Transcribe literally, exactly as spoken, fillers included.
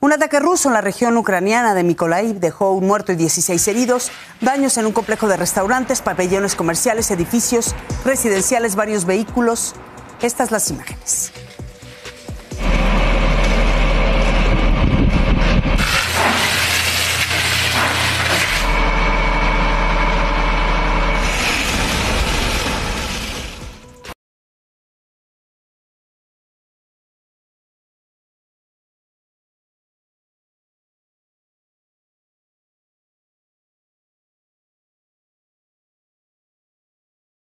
Un ataque ruso en la región ucraniana de Mykolaiv dejó un muerto y dieciséis heridos, daños en un complejo de restaurantes, pabellones comerciales, edificios residenciales, varios vehículos. Estas las imágenes.